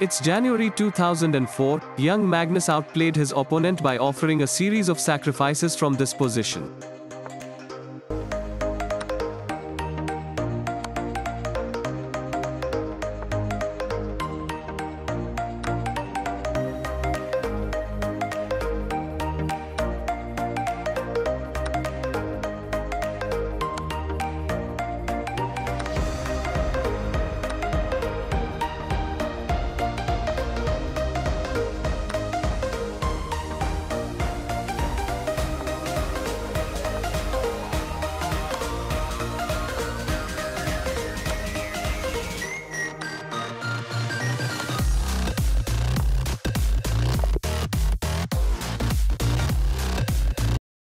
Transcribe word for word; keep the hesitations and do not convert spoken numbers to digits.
It's January two thousand four, young Magnus outplayed his opponent by offering a series of sacrifices from this position.